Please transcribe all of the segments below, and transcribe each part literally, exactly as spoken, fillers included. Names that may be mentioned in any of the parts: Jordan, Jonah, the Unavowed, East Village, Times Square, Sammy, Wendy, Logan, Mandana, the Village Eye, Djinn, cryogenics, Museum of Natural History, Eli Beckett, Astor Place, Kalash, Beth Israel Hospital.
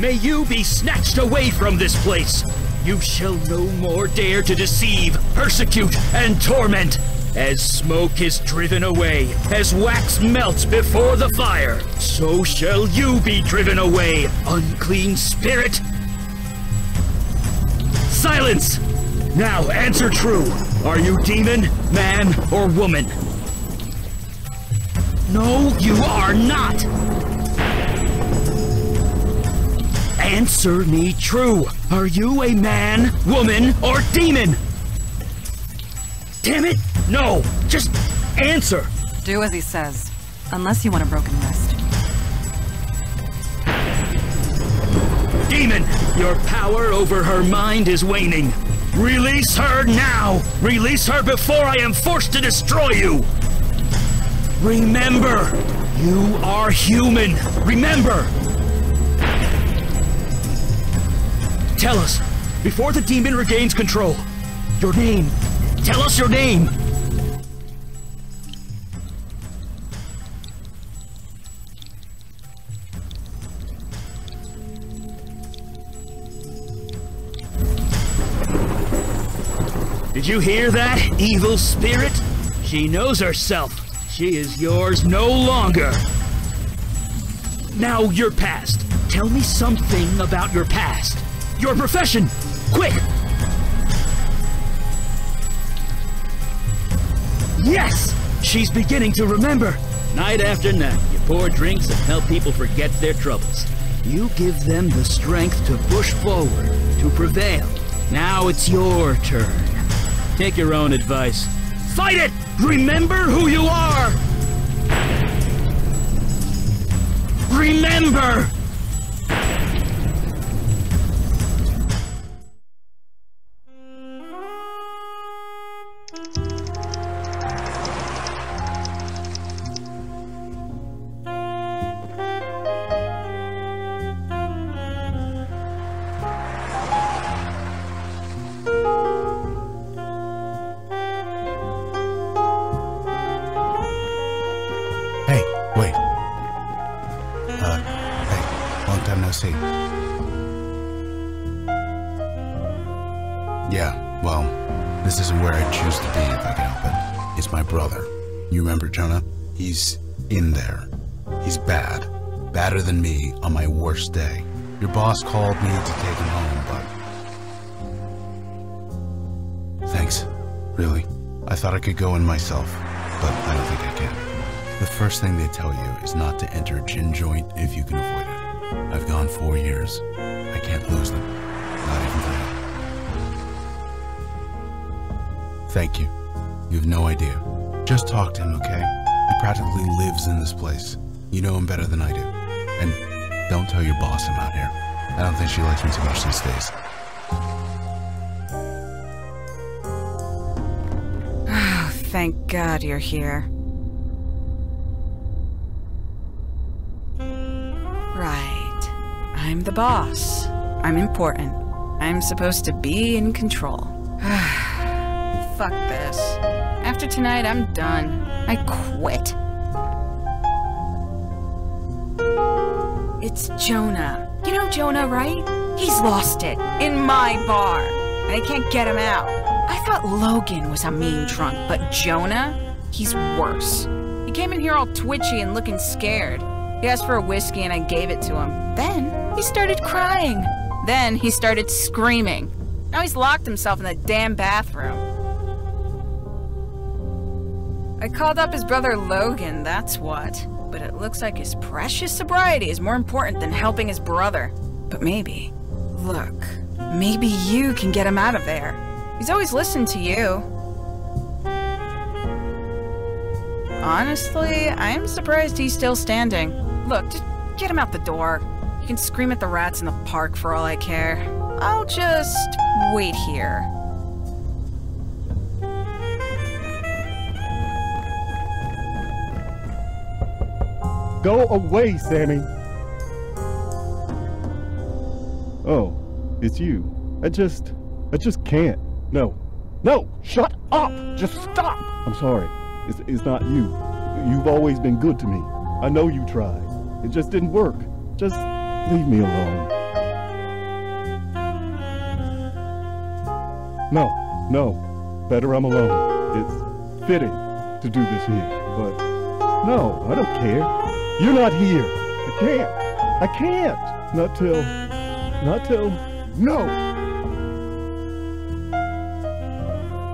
May you be snatched away from this place. You shall no more dare to deceive, persecute, and torment. As smoke is driven away, as wax melts before the fire, so shall you be driven away, unclean spirit. Silence! Now answer true. Are you demon, man, or woman? No, you are not. Answer me true. Are you a man, woman, or demon? Damn it! No! Just answer! Do as he says. Unless you want a broken wrist. Demon! Your power over her mind is waning. Release her now! Release her before I am forced to destroy you! Remember! You are human! Remember! Tell us, before the demon regains control, your name. Tell us your name. Did you hear that, evil spirit? She knows herself. She is yours no longer. Now your past. Tell me something about your past. Your profession! Quick! Yes! She's beginning to remember! Night after night, you pour drinks and help people forget their troubles. You give them the strength to push forward, to prevail. Now it's your turn. Take your own advice. Fight it! Remember who you are! Remember! He's in there. He's bad. Badder than me on my worst day. Your boss called me to take him home, but... Thanks. Really. I thought I could go in myself, but I don't think I can. The first thing they tell you is not to enter a Djinn joint if you can avoid it. I've gone four years. I can't lose them. Not even that. Thank you. You have no idea. Just talk to him, okay? He practically lives in this place. You know him better than I do. And don't tell your boss I'm out here. I don't think she likes me too much these days. Oh, thank God you're here. Right. I'm the boss. I'm important. I'm supposed to be in control. Fuck this. After tonight, I'm done. I quit. It's Jonah. You know Jonah, right? He's lost it. In my bar. And I can't get him out. I thought Logan was a mean drunk, but Jonah? He's worse. He came in here all twitchy and looking scared. He asked for a whiskey and I gave it to him. Then, he started crying. Then, he started screaming. Now he's locked himself in that damn bathroom. I called up his brother Logan, that's what. But it looks like his precious sobriety is more important than helping his brother. But maybe... Look, maybe you can get him out of there. He's always listened to you. Honestly, I'm surprised he's still standing. Look, just get him out the door. You can scream at the rats in the park for all I care. I'll just... wait here. Go away, Sammy! Oh, it's you. I just... I just can't. No. No! Shut up! Just stop! I'm sorry. It's, it's not you. You've always been good to me. I know you tried. It just didn't work. Just leave me alone. No, no, better I'm alone. It's fitting to do this here, but no, I don't care. You're not here. I can't. I can't. Not till, not till, no.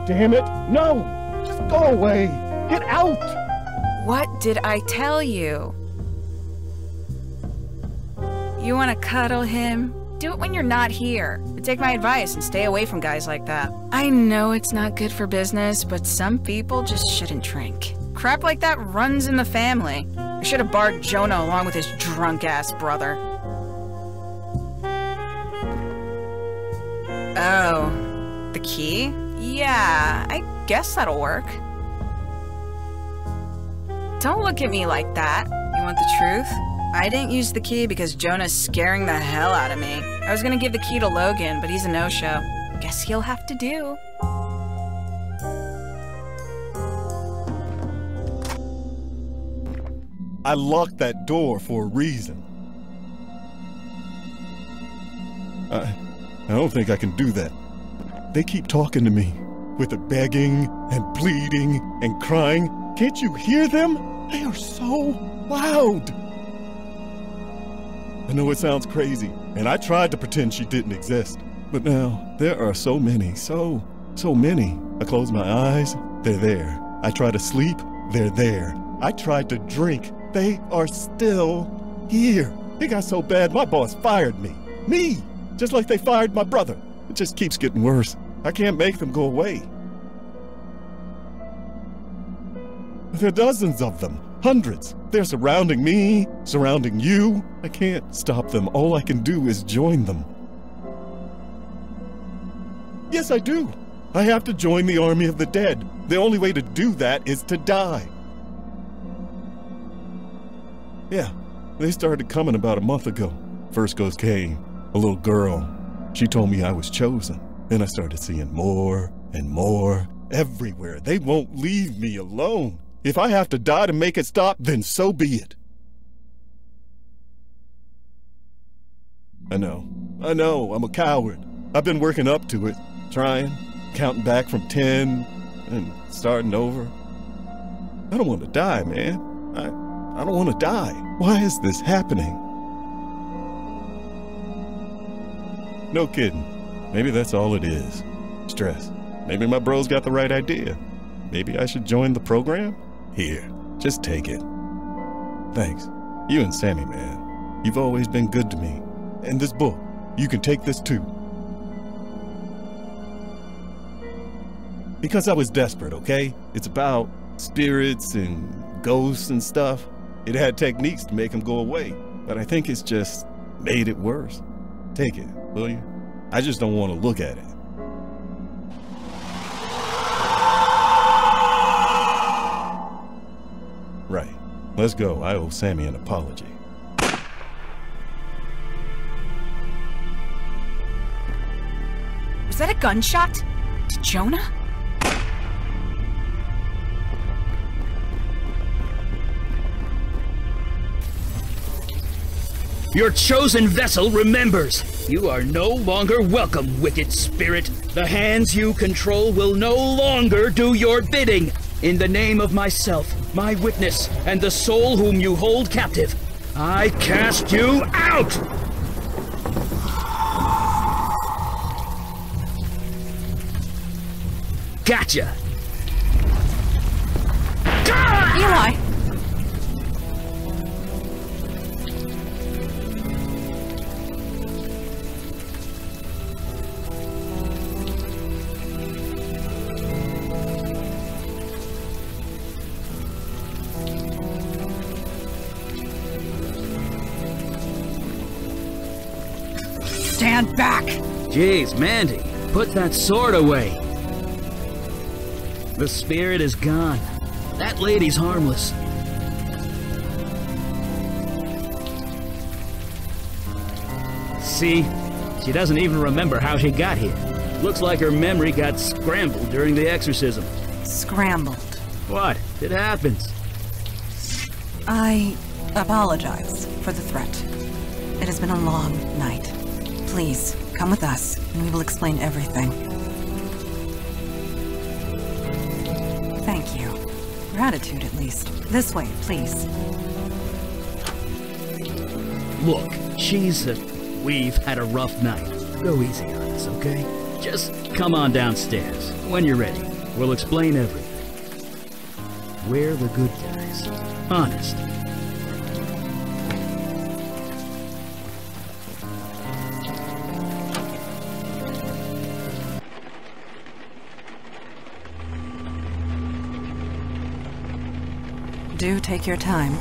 Damn it, no. Just go away. Get out. What did I tell you? You want to cuddle him? Do it when you're not here. But take my advice and stay away from guys like that. I know it's not good for business, but some people just shouldn't drink. Crap like that runs in the family. I should have barred Jonah along with his drunk-ass brother. Oh, the key? Yeah, I guess that'll work. Don't look at me like that. You want the truth? I didn't use the key because Jonah's scaring the hell out of me. I was gonna give the key to Logan, but he's a no-show. Guess he'll have to do. I locked that door for a reason. I, I don't think I can do that. They keep talking to me with the begging and pleading and crying. Can't you hear them? They are so loud. I know it sounds crazy, and I tried to pretend she didn't exist. But now, there are so many, so, so many. I close my eyes, they're there. I try to sleep, they're there. I tried to drink, they are still here. It got so bad, my boss fired me. Me! Just like they fired my brother. It just keeps getting worse. I can't make them go away. There are dozens of them. Hundreds. They're surrounding me, surrounding you. I can't stop them. All I can do is join them. Yes, I do. I have to join the army of the dead. The only way to do that is to die. Yeah, they started coming about a month ago. First goes Kay, a little girl. She told me I was chosen. Then I started seeing more and more everywhere. They won't leave me alone. If I have to die to make it stop, then so be it. I know, I know, I'm a coward. I've been working up to it, trying, counting back from ten, and starting over. I don't want to die, man. I, I don't want to die. Why is this happening? No kidding. Maybe that's all it is. Stress. Maybe my bro's got the right idea. Maybe I should join the program? Here, just take it. Thanks. You and Sammy, man. You've always been good to me. And this book, you can take this too. Because I was desperate, okay? It's about spirits and ghosts and stuff. It had techniques to make them go away, but I think it's just made it worse. Take it, will you? I just don't want to look at it. Right. Let's go. I owe Sammy an apology. Was that a gunshot? To Jonah? Your chosen vessel remembers. You are no longer welcome, wicked spirit. The hands you control will no longer do your bidding. In the name of myself, my witness, and the soul whom you hold captive, I cast you out! Gotcha! Eli! Stand back! Jeez, Mandy, put that sword away. The spirit is gone. That lady's harmless. See? She doesn't even remember how she got here. Looks like her memory got scrambled during the exorcism. Scrambled? What? It happens. I apologize for the threat. It has been a long night. Please, come with us, and we will explain everything. gratitude, at least. This way, please. Look, she's a... We've had a rough night. Go easy on us, okay? Just come on downstairs. When you're ready, we'll explain everything. We're the good guys. Honest. Do take your time.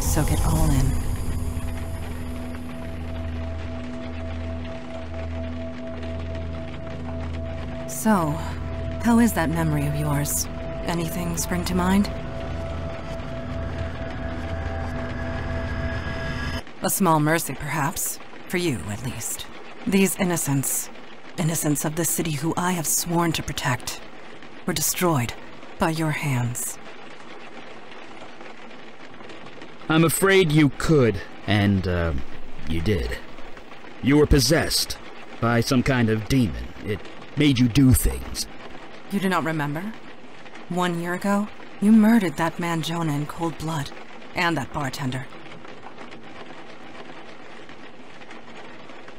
Soak it all in. So, how is that memory of yours? Anything spring to mind? A small mercy, perhaps. For you, at least. These innocents, innocents of the city who I have sworn to protect, were destroyed by your hands. I'm afraid you could, and, uh, you did. You were possessed by some kind of demon. It made you do things. You do not remember? One year ago, you murdered that man Jonah in cold blood, and that bartender.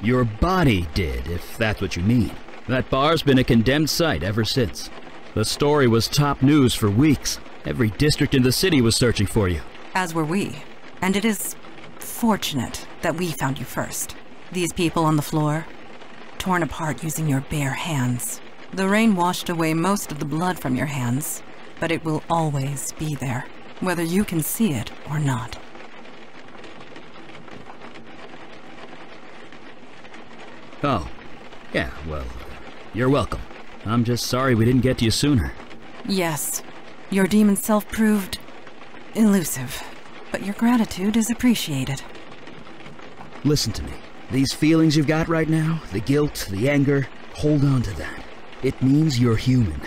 Your body did, if that's what you mean. That bar's been a condemned site ever since. The story was top news for weeks. Every district in the city was searching for you. As were we. And it is fortunate that we found you first. These people on the floor, torn apart using your bare hands. The rain washed away most of the blood from your hands, but it will always be there, whether you can see it or not. Oh, yeah, well, you're welcome. I'm just sorry we didn't get to you sooner. Yes, your demon self proved elusive, but your gratitude is appreciated. Listen to me. These feelings you've got right now, the guilt, the anger, hold on to that. It means you're human.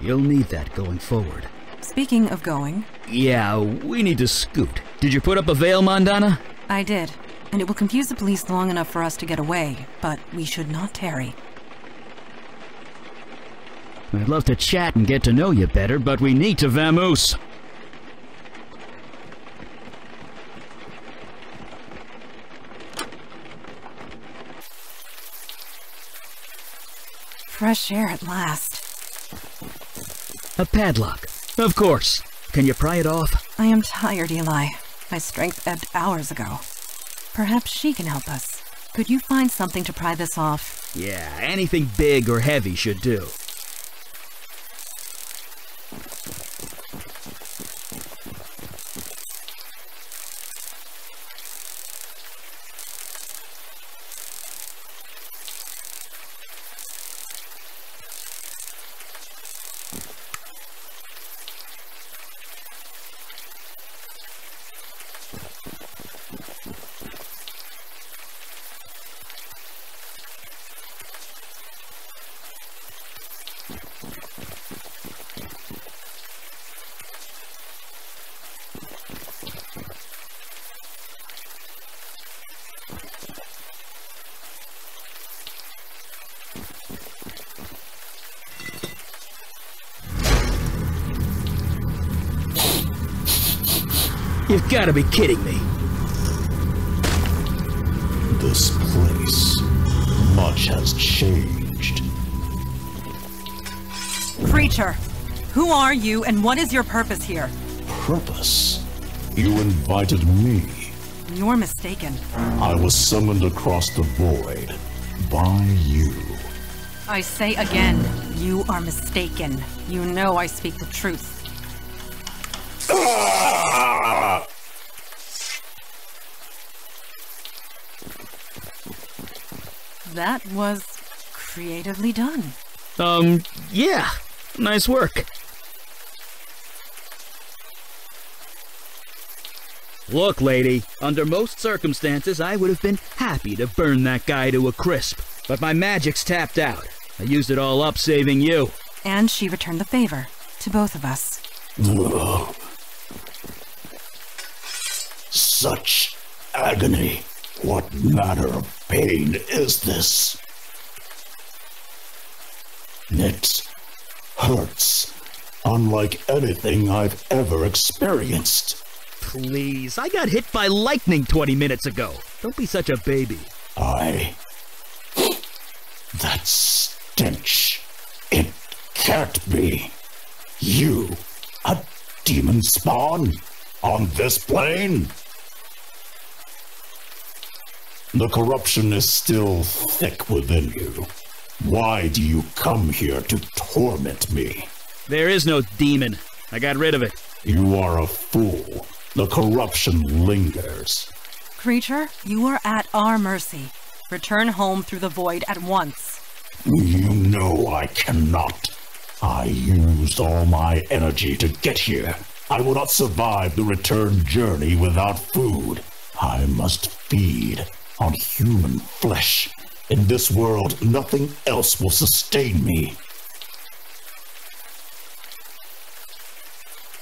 You'll need that going forward. Speaking of going... Yeah, we need to scoot. Did you put up a veil, Mandana? I did, and it will confuse the police long enough for us to get away, but we should not tarry. I'd love to chat and get to know you better, but we need to vamoose. Fresh air at last. A padlock. Of course. Can you pry it off? I am tired, Eli. My strength ebbed hours ago. Perhaps she can help us. Could you find something to pry this off? Yeah, anything big or heavy should do. You've got to be kidding me. This place, much has changed. Preacher, who are you and what is your purpose here? Purpose? You invited me. You're mistaken. I was summoned across the void by you. I say again, you are mistaken. You know I speak the truth. That was creatively done. Um, yeah. Nice work. Look, lady, under most circumstances, I would have been happy to burn that guy to a crisp. But my magic's tapped out. I used it all up saving you. And she returned the favor to both of us. Such agony. What manner of pain is this? It hurts unlike anything I've ever experienced. Please, I got hit by lightning twenty minutes ago. Don't be such a baby. I... That stench. It can't be. You, a demon spawn, on this plane? The corruption is still thick within you. Why do you come here to torment me? There is no demon. I got rid of it. You are a fool. The corruption lingers. Creature, you are at our mercy. Return home through the void at once. You know I cannot. I used all my energy to get here. I will not survive the return journey without food. I must feed on human flesh. In this world, nothing else will sustain me.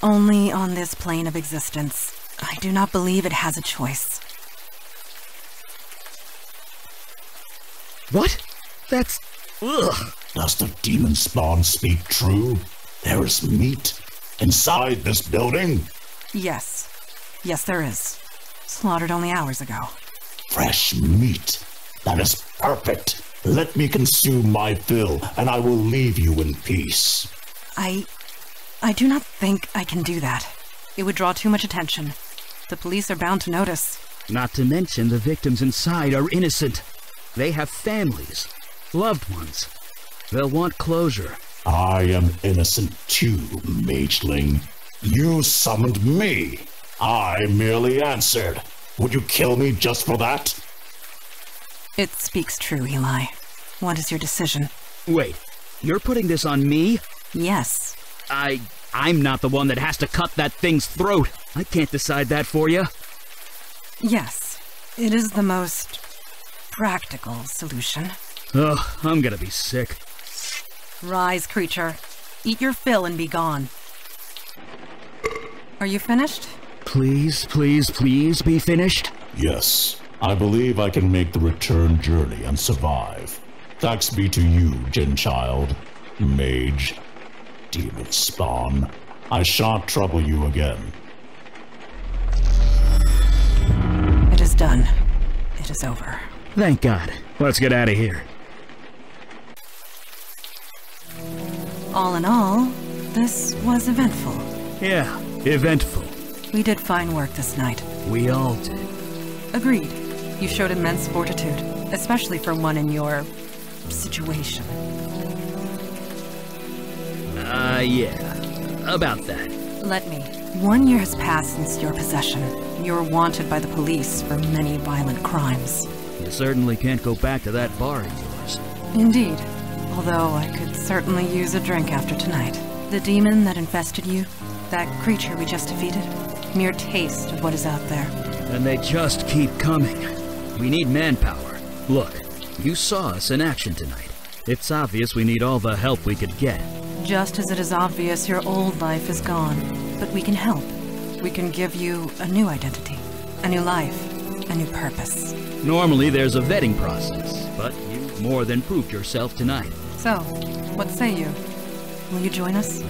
Only on this plane of existence. I do not believe it has a choice. What? That's... Ugh. Does the demon spawn speak true? There is meat inside this building? Yes. Yes, there is. Slaughtered only hours ago. Fresh meat. That is perfect. Let me consume my fill, and I will leave you in peace. I... I do not think I can do that. It would draw too much attention. The police are bound to notice. Not to mention the victims inside are innocent. They have families, loved ones. They'll want closure. I am innocent too, mageling. You summoned me. I merely answered. Would you kill me just for that? It speaks true, Eli. What is your decision? Wait, you're putting this on me? Yes. I... I'm not the one that has to cut that thing's throat. I can't decide that for you. Yes, it is the most... practical solution. Oh, I'm gonna be sick. Rise, creature. Eat your fill and be gone. Are you finished? Please, please, please be finished? Yes. I believe I can make the return journey and survive. Thanks be to you, Djinn Child, Mage, Demon Spawn. I shan't trouble you again. It is done. It is over. Thank God. Let's get out of here. All in all, this was eventful. Yeah, eventful. We did fine work this night. We all did. Agreed. You showed immense fortitude, especially for one in your... situation. Uh, yeah. About that. Let me. One year has passed since your possession. You're wanted by the police for many violent crimes. You certainly can't go back to that bar of yours. Indeed. Although I could certainly use a drink after tonight. The demon that infested you, that creature we just defeated, mere taste of what is out there. And they just keep coming. We need manpower. Look, you saw us in action tonight. It's obvious we need all the help we could get. Just as it is obvious your old life is gone, but we can help. We can give you a new identity, a new life, a new purpose. Normally there's a vetting process, but you more than proved yourself tonight. So, what say you? Will you join us?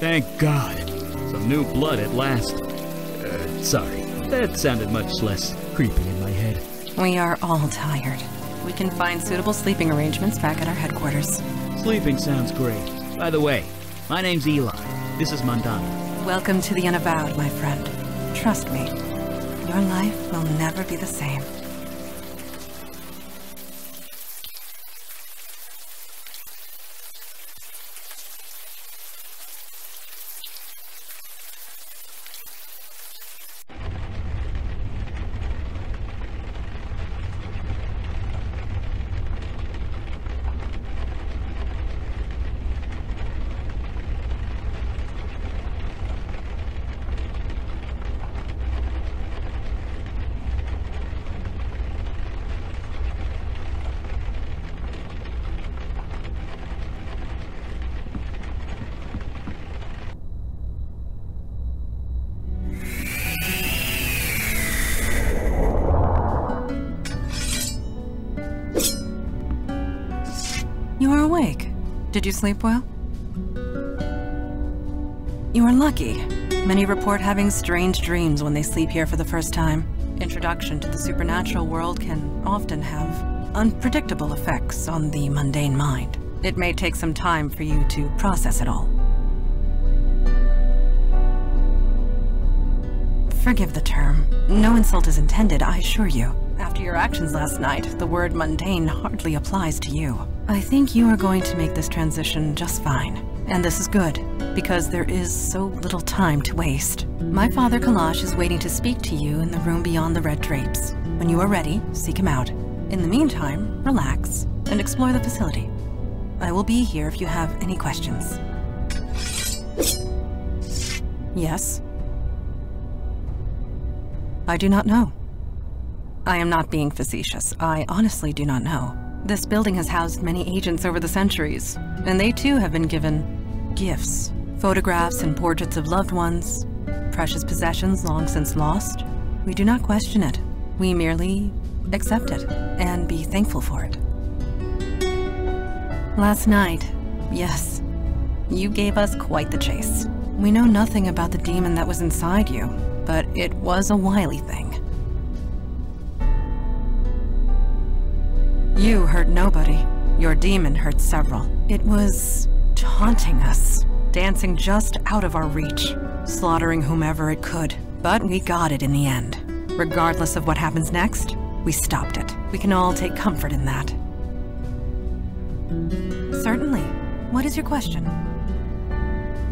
Thank God. Some new blood at last. Uh, sorry, that sounded much less creepy in my head. We are all tired. We can find suitable sleeping arrangements back at our headquarters. Sleeping sounds great. By the way, my name's Eli. This is Mandana. Welcome to the Unavowed, my friend. Trust me, your life will never be the same. Did you sleep well? You are lucky. Many report having strange dreams when they sleep here for the first time. Introduction to the supernatural world can often have unpredictable effects on the mundane mind. It may take some time for you to process it all. Forgive the term. No insult is intended, I assure you. After your actions last night, the word mundane hardly applies to you. I think you are going to make this transition just fine. And this is good, because there is so little time to waste. My father, Kalash, is waiting to speak to you in the room beyond the red drapes. When you are ready, seek him out. In the meantime, relax and explore the facility. I will be here if you have any questions. Yes? I do not know. I am not being facetious. I honestly do not know. This building has housed many agents over the centuries, and they too have been given gifts, photographs and portraits of loved ones, precious possessions long since lost. We do not question it. We merely accept it and be thankful for it. Last night, yes, you gave us quite the chase. We know nothing about the demon that was inside you, but it was a wily thing. You hurt nobody. Your demon hurt several. It was taunting us, dancing just out of our reach, slaughtering whomever it could. But we got it in the end. Regardless of what happens next, we stopped it. We can all take comfort in that. Certainly. What is your question?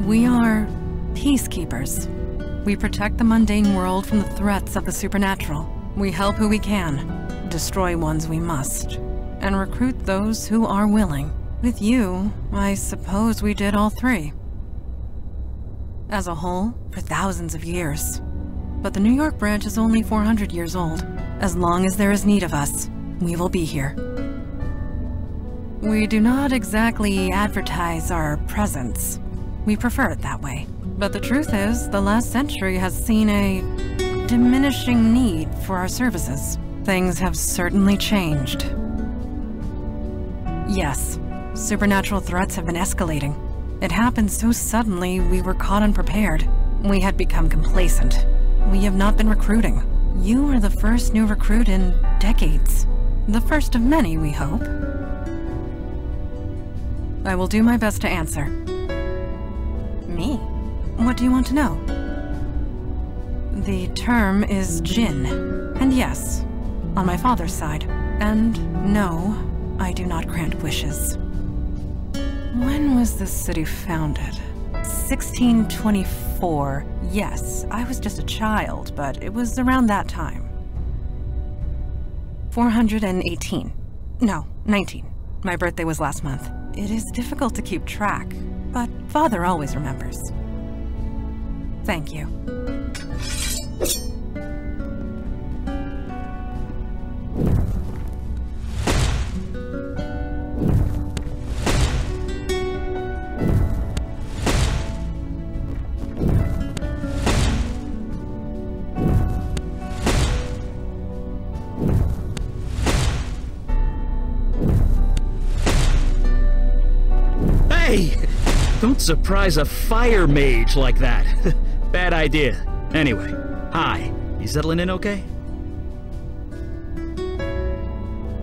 We are peacekeepers. We protect the mundane world from the threats of the supernatural. We help who we can, destroy ones we must, and recruit those who are willing. With you, I suppose we did all three. As a whole, for thousands of years. But the New York branch is only four hundred years old. As long as there is need of us, we will be here. We do not exactly advertise our presence. We prefer it that way. But the truth is, the last century has seen a diminishing need for our services. Things have certainly changed. Yes, supernatural threats have been escalating. It happened so suddenly we were caught unprepared. We had become complacent. We have not been recruiting. You are the first new recruit in decades. The first of many, we hope. I will do my best to answer. Me? What do you want to know? The term is Djinn. And yes, on my father's side. And no, I do not grant wishes. When was this city founded? sixteen twenty-four. Yes, I was just a child, but it was around that time. four hundred eighteen. No, nineteen. My birthday was last month. It is difficult to keep track, but father always remembers. Thank you. Hey! Don't surprise a fire mage like that. Bad idea. Anyway, hi. You settling in okay?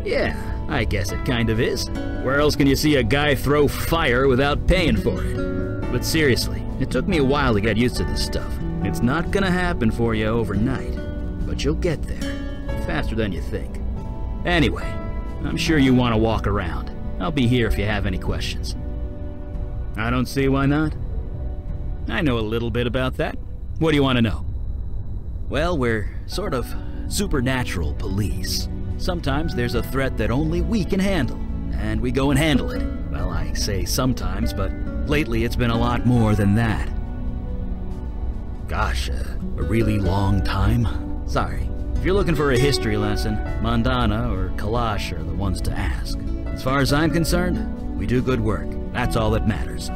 Yeah, I guess it kind of is. Where else can you see a guy throw fire without paying for it? But seriously, it took me a while to get used to this stuff. It's not gonna happen for you overnight, but you'll get there. Faster than you think. Anyway, I'm sure you want to walk around. I'll be here if you have any questions. I don't see why not. I know a little bit about that. What do you want to know? Well, we're sort of supernatural police. Sometimes there's a threat that only we can handle, and we go and handle it. Well, I say sometimes, but lately it's been a lot more than that. Gosh, uh, a really long time. Sorry. If you're looking for a history lesson, Mandana or Kalash are the ones to ask. As far as I'm concerned, we do good work. That's all that matters.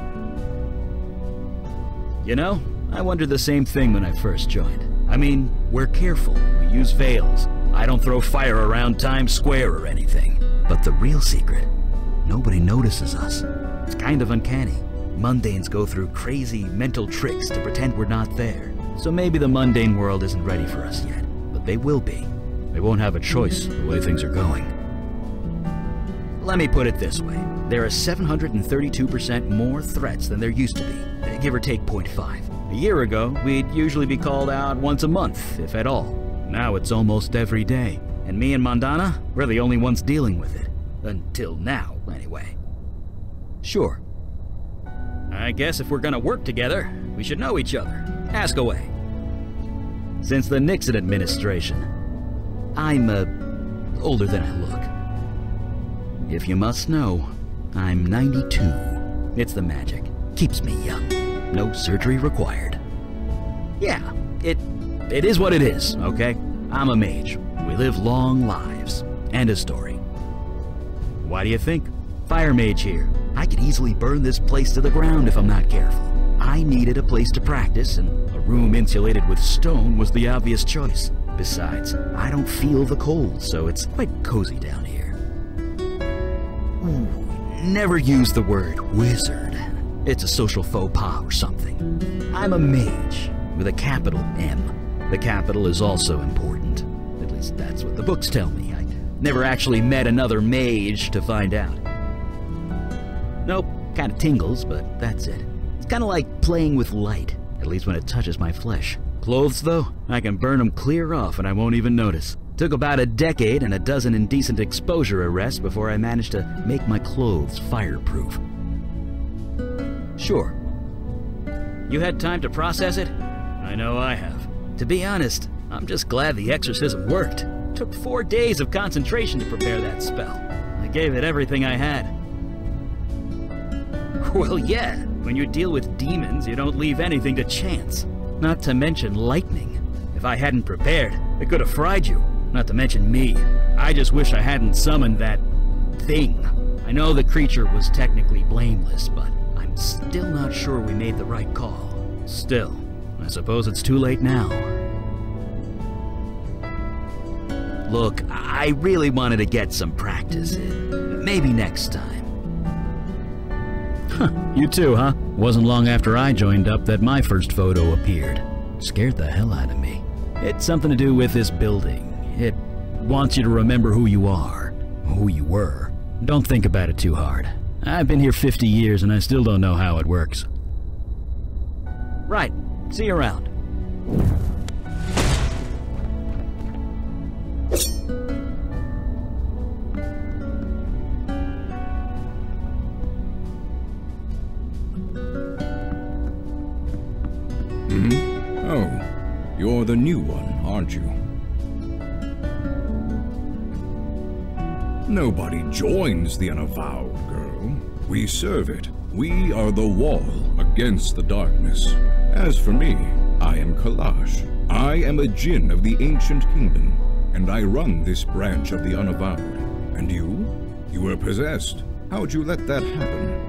You know, I wondered the same thing when I first joined. I mean, we're careful, we use veils. I don't throw fire around Times Square or anything. But the real secret, nobody notices us. It's kind of uncanny. Mundanes go through crazy mental tricks to pretend we're not there. So maybe the mundane world isn't ready for us yet, but they will be. They won't have a choice the way things are going. Let me put it this way. There are seven hundred thirty-two percent more threats than there used to be, give or take zero point five. A year ago, we'd usually be called out once a month, if at all. Now it's almost every day. And me and Mandana, we're the only ones dealing with it. Until now, anyway. Sure. I guess if we're gonna work together, we should know each other. Ask away. Since the Nixon administration, I'm, uh, older than I look. If you must know, I'm ninety-two. It's the magic. Keeps me young. No surgery required. Yeah, it... it is what it is, okay? I'm a mage. We live long lives. And a story. Why do you think? Fire mage here. I could easily burn this place to the ground if I'm not careful. I needed a place to practice, and a room insulated with stone was the obvious choice. Besides, I don't feel the cold, so it's quite cozy down here. Ooh, never use the word wizard. It's a social faux pas or something. I'm a mage, with a capital M. The capital is also important. At least that's what the books tell me. I never actually met another mage to find out. Nope, kind of tingles, but that's it. It's kind of like playing with light, at least when it touches my flesh. Clothes, though, I can burn them clear off and I won't even notice. Took about a decade and a dozen indecent exposure arrests before I managed to make my clothes fireproof. Sure. You had time to process it? I know I have. To be honest, I'm just glad the exorcism worked. It took four days of concentration to prepare that spell. I gave it everything I had. Well, yeah. When you deal with demons, you don't leave anything to chance. Not to mention lightning. If I hadn't prepared, it could have fried you. Not to mention me. I just wish I hadn't summoned that... thing. I know the creature was technically blameless, but I'm still not sure we made the right call. Still, I suppose it's too late now. Look, I really wanted to get some practice in. Maybe next time. Huh, you too, huh? Wasn't long after I joined up that my first photo appeared. Scared the hell out of me. It's something to do with this building. It wants you to remember who you are, who you were. Don't think about it too hard. I've been here fifty years and I still don't know how it works. Right. See you around. You're the new one, aren't you? Nobody joins the Unavowed, girl. We serve it. We are the wall against the darkness. As for me, I am Kalash. I am a Djinn of the Ancient Kingdom, and I run this branch of the Unavowed. And you? You were possessed. How'd you let that happen?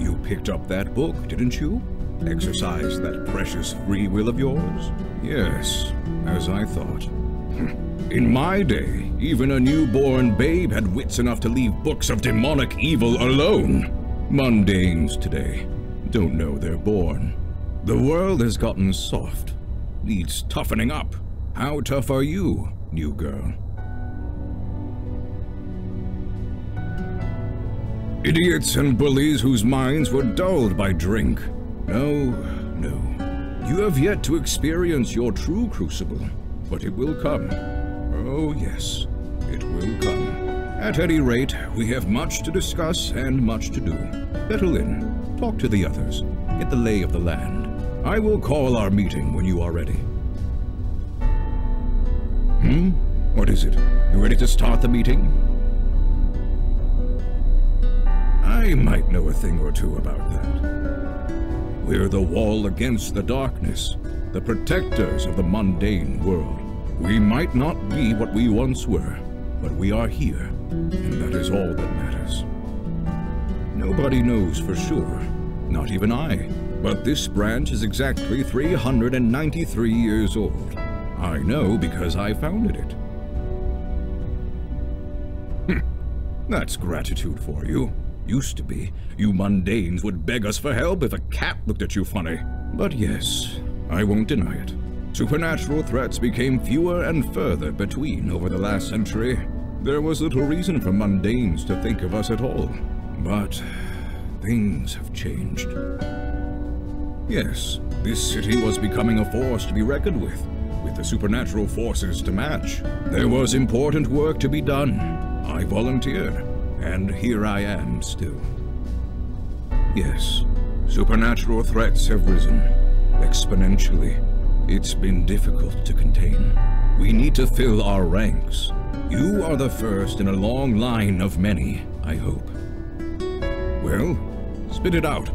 You picked up that book, didn't you? Exercise that precious free will of yours? Yes, as I thought. In my day, even a newborn babe had wits enough to leave books of demonic evil alone. Mundanes today don't know they're born. The world has gotten soft, needs toughening up. How tough are you, new girl? Idiots and bullies whose minds were dulled by drink. No, no. You have yet to experience your true crucible, but it will come. Oh, yes, it will come. At any rate, we have much to discuss and much to do. Settle in, talk to the others, get the lay of the land. I will call our meeting when you are ready. Hmm? What is it? You ready to start the meeting? I might know a thing or two about that. We're the wall against the darkness, the protectors of the mundane world. We might not be what we once were, but we are here, and that is all that matters. Nobody knows for sure, not even I, but this branch is exactly three hundred ninety-three years old. I know because I founded it. Hm. That's gratitude for you. Used to be, you mundanes would beg us for help if a cat looked at you funny. But yes, I won't deny it. Supernatural threats became fewer and further between over the last century. There was little reason for mundanes to think of us at all. But things have changed. Yes, this city was becoming a force to be reckoned with, with the supernatural forces to match. There was important work to be done. I volunteered, and here I am still. Yes, supernatural threats have risen exponentially. It's been difficult to contain. We need to fill our ranks. You are the first in a long line of many, I hope. Well, spit it out.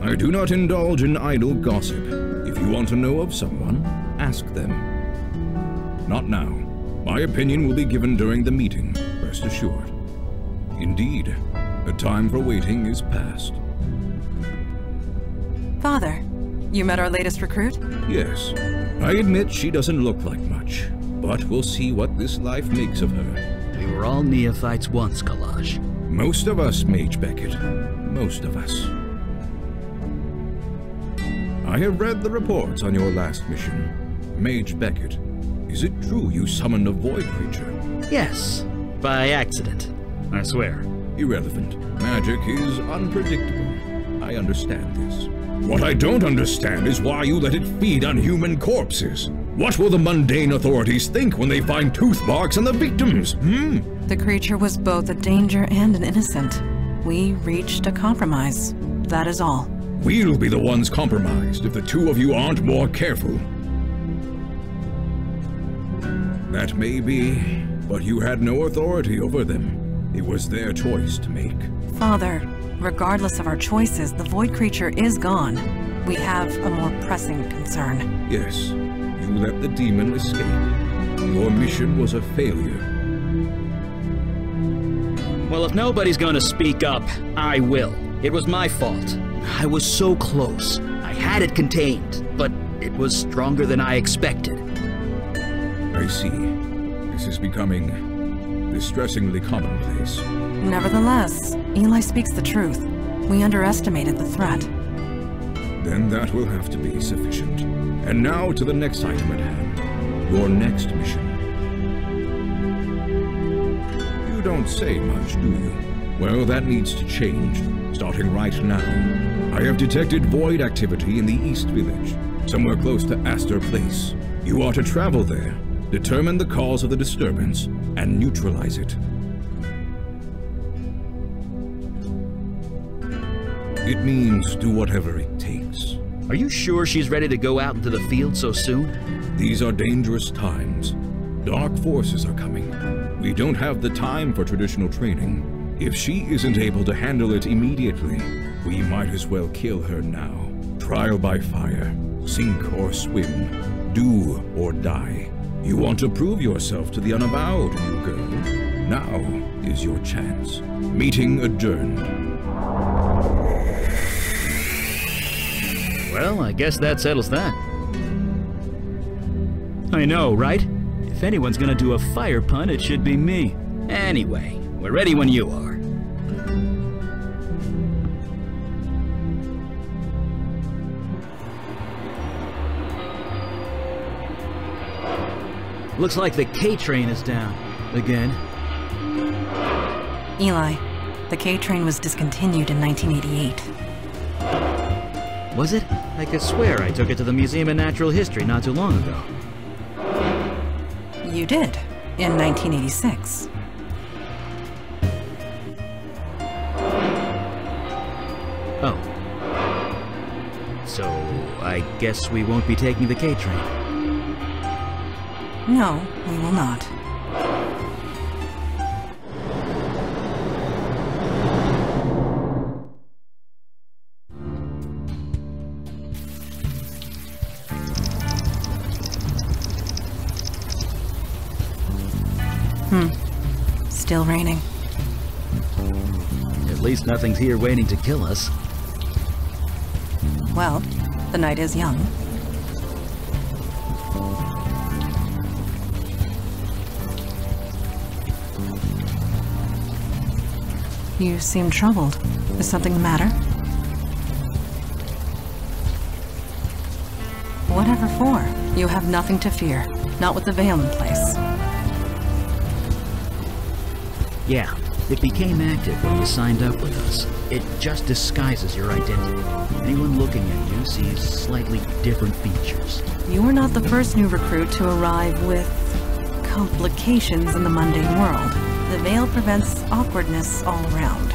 I do not indulge in idle gossip. If you want to know of someone, ask them. Not now. My opinion will be given during the meeting, rest assured. Indeed, the time for waiting is past. Father, you met our latest recruit? Yes. I admit she doesn't look like much, but we'll see what this life makes of her. We were all neophytes once, Kalash. Most of us, Mage Beckett. Most of us. I have read the reports on your last mission. Mage Beckett, is it true you summoned a void creature? Yes, by accident, I swear. Irrelevant. Magic is unpredictable. I understand this. What I don't understand is why you let it feed on human corpses. What will the mundane authorities think when they find tooth marks on the victims, hmm? The creature was both a danger and an innocent. We reached a compromise, that is all. We'll be the ones compromised if the two of you aren't more careful. That may be, but you had no authority over them. It was their choice to make. Father, regardless of our choices, the void creature is gone. We have a more pressing concern. Yes, you let the demon escape. Your mission was a failure. Well, if nobody's gonna speak up, I will. It was my fault. I was so close. I had it contained, but it was stronger than I expected. I see. This is becoming distressingly commonplace. Nevertheless, Eli speaks the truth. We underestimated the threat. Then that will have to be sufficient. And now to the next item at hand. Your next mission. You don't say much, do you? Well, that needs to change. Starting right now. I have detected void activity in the East Village, somewhere close to Astor Place. You are to travel there, determine the cause of the disturbance, and neutralize it. It means do whatever it takes. Are you sure she's ready to go out into the field so soon? These are dangerous times. Dark forces are coming. We don't have the time for traditional training. If she isn't able to handle it immediately, we might as well kill her now. Trial by fire, sink or swim, do or die. You want to prove yourself to the Unavowed, you girl. Now is your chance. Meeting adjourned. Well, I guess that settles that. I know, right? If anyone's gonna do a fire pun, it should be me. Anyway, we're ready when you are. Looks like the K train is down again. Eli, the K train was discontinued in nineteen eighty-eight. Was it? I could swear I took it to the Museum of Natural History not too long ago. You did, in nineteen eighty-six. Oh. So, I guess we won't be taking the K train. No, we will not. Hmm. Still raining. At least nothing's here waiting to kill us. Well, the night is young. You seem troubled. Is something the matter? Whatever for? You have nothing to fear. Not with the veil in place. Yeah, it became active when you signed up with us. It just disguises your identity. Anyone looking at you sees slightly different features. You were not the first new recruit to arrive with complications in the mundane world. The veil prevents awkwardness all around.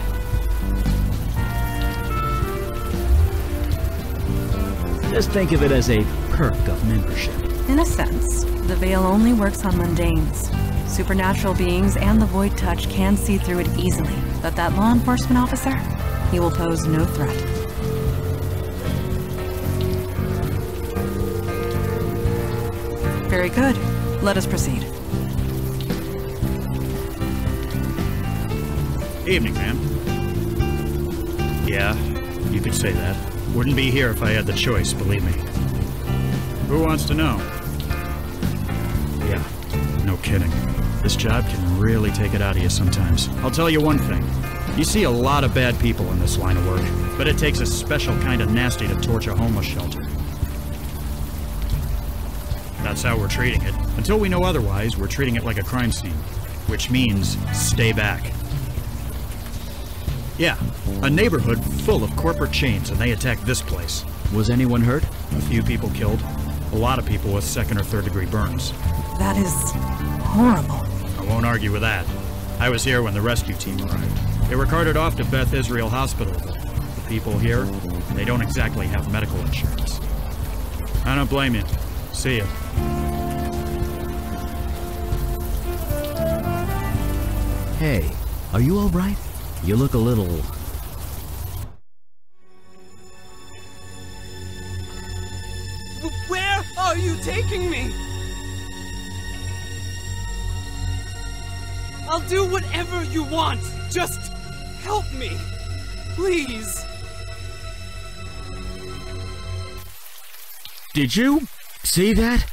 Just think of it as a perk of membership. In a sense, the veil only works on mundanes. Supernatural beings and the Void Touch can see through it easily, but that law enforcement officer, he will pose no threat. Very good. Let us proceed. Evening, ma'am. Yeah, you could say that. Wouldn't be here if I had the choice, believe me. Who wants to know? Yeah, no kidding. This job can really take it out of you sometimes. I'll tell you one thing. You see a lot of bad people in this line of work, but it takes a special kind of nasty to torch a homeless shelter. That's how we're treating it. Until we know otherwise, we're treating it like a crime scene, which means stay back. Yeah, a neighborhood full of corporate chains, and they attacked this place. Was anyone hurt? A few people killed. A lot of people with second or third degree burns. That is horrible. I won't argue with that. I was here when the rescue team arrived. They were carted off to Beth Israel Hospital. The people here, they don't exactly have medical insurance. I don't blame you. See ya. Hey, are you all right? You look a little... Where are you taking me? I'll do whatever you want. Just help me. Please. Did you see that?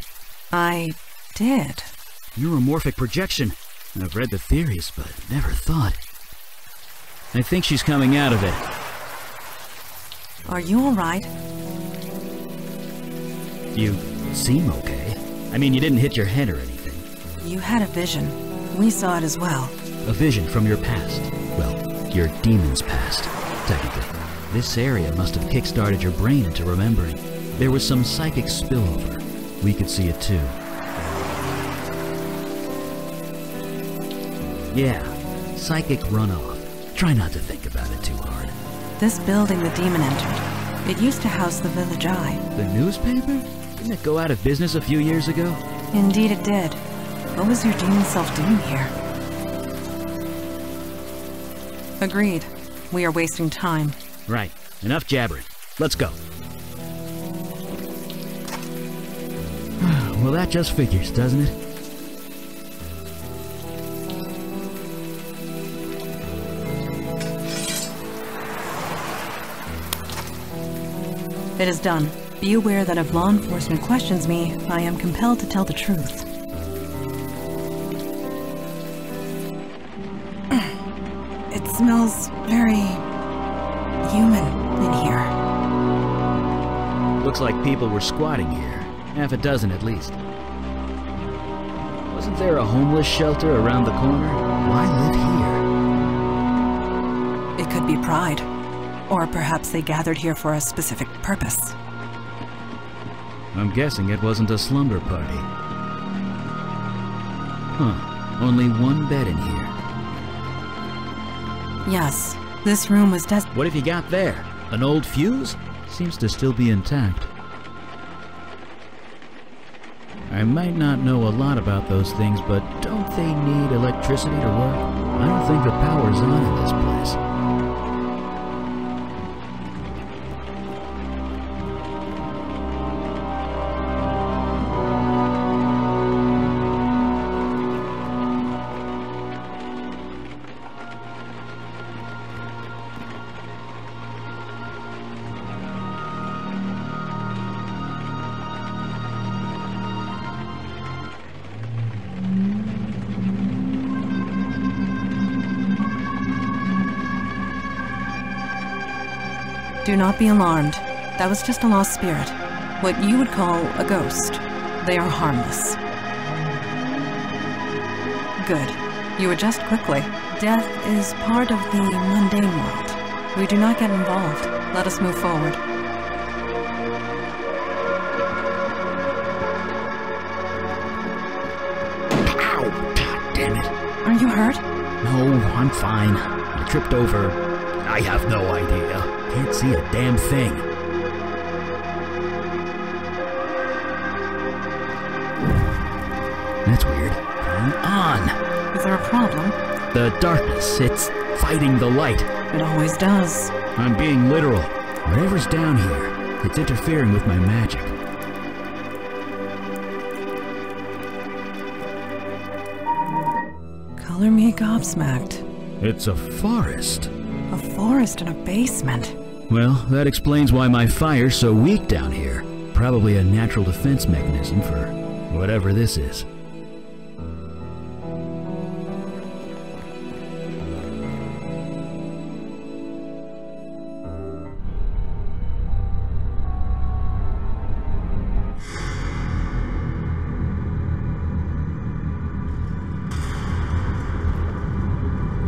I did. Neuromorphic projection. I've read the theories, but never thought... I think she's coming out of it. Are you all right? You seem okay. I mean, you didn't hit your head or anything. You had a vision. We saw it as well. A vision from your past. Well, your demon's past, technically. This area must have kick-started your brain into remembering. There was some psychic spillover. We could see it too. Yeah, psychic runoff. Try not to think about it too hard. This building the demon entered, it used to house the Village Eye. The newspaper? Didn't it go out of business a few years ago? Indeed it did. What was your demon self doing here? Agreed. We are wasting time. Right. Enough jabbering. Let's go. Well, that just figures, doesn't it? It is done. Be aware that if law enforcement questions me, I am compelled to tell the truth. It smells very... human in here. Looks like people were squatting here. Half a dozen at least. Wasn't there a homeless shelter around the corner? Why live here? It could be pride. Or perhaps they gathered here for a specific purpose. I'm guessing it wasn't a slumber party. Huh. Only one bed in here. Yes. This room was des- What have you got there? An old fuse? Seems to still be intact. I might not know a lot about those things, but don't they need electricity to work? I don't think the power's on in this place. Do not be alarmed. That was just a lost spirit. What you would call a ghost. They are harmless. Good. You adjust quickly. Death is part of the mundane world. We do not get involved. Let us move forward. Ow! God damn it. Are you hurt? No, I'm fine. I tripped over. I have no idea. Can't see a damn thing. That's weird. Come on! Is there a problem? The darkness. It's fighting the light. It always does. I'm being literal. Whatever's down here, it's interfering with my magic. Color me gobsmacked. It's a forest. A forest and a basement. Well, that explains why my fire's so weak down here. Probably a natural defense mechanism for whatever this is.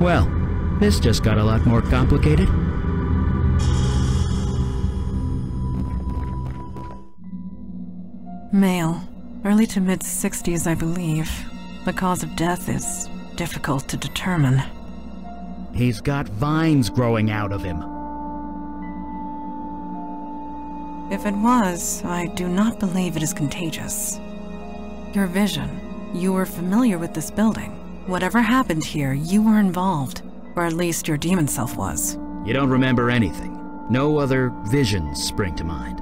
Well, this just got a lot more complicated. Male. Early to mid sixties, I believe. The cause of death is difficult to determine. He's got vines growing out of him. If it was, I do not believe it is contagious. Your vision. You were familiar with this building. Whatever happened here, you were involved. Or at least your demon self was. You don't remember anything. No other visions spring to mind.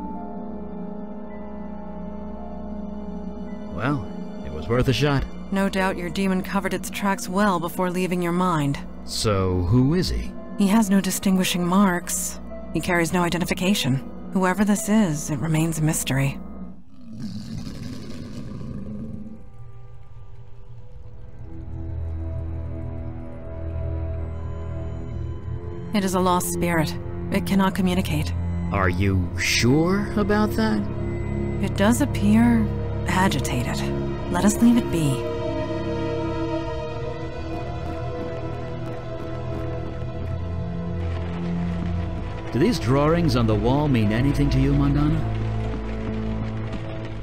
Well, it was worth a shot. No doubt your demon covered its tracks well before leaving your mind. So, who is he? He has no distinguishing marks. He carries no identification. Whoever this is, it remains a mystery. It is a lost spirit. It cannot communicate. Are you sure about that? It does appear agitated. Let us leave it be. Do these drawings on the wall mean anything to you, Mandana?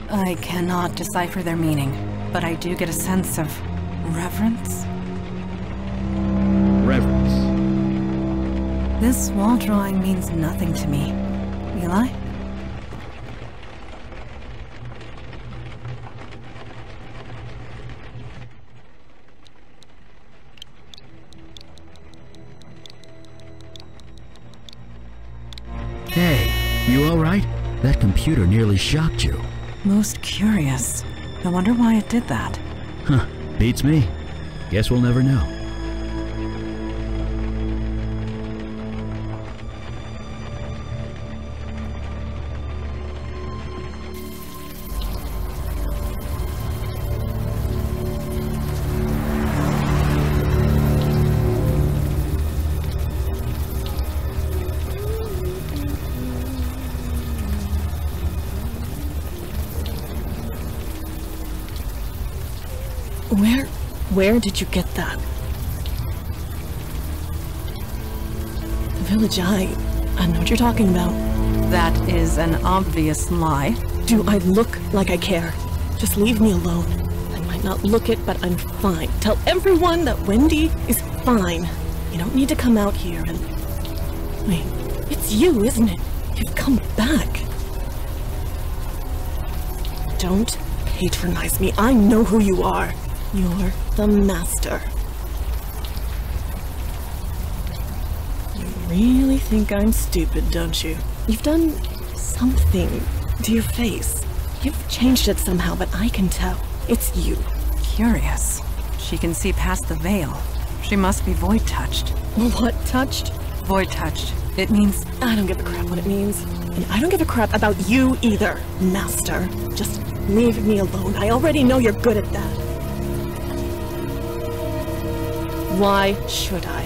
I cannot decipher their meaning, but I do get a sense of reverence. Reverence. This wall drawing means nothing to me. Eli? Hey, you alright? That computer nearly shocked you. Most curious. I wonder why it did that. Huh, beats me. Guess we'll never know. Where, where did you get that? The Village Eye. I know what you're talking about. That is an obvious lie. Do I look like I care? Just leave me alone. I might not look it, but I'm fine. Tell everyone that Wendy is fine. You don't need to come out here and... Wait, it's you, isn't it? You've come back. Don't patronize me. I know who you are. You're the master. You really think I'm stupid, don't you? You've done something to your face. You've changed it somehow, but I can tell. It's you. Curious. She can see past the veil. She must be void-touched. What touched? Void-touched. It means... I don't give a crap what it means. And I don't give a crap about you either, master. Just leave me alone. I already know you're good at that. Why should I?